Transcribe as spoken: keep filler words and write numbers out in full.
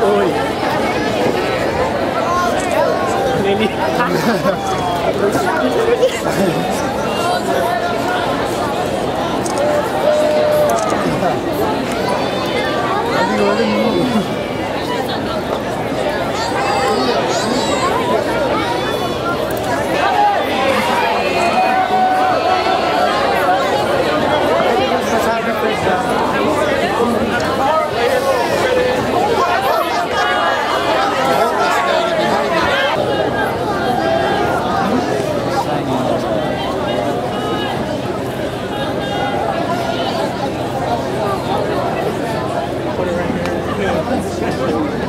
Put it right here.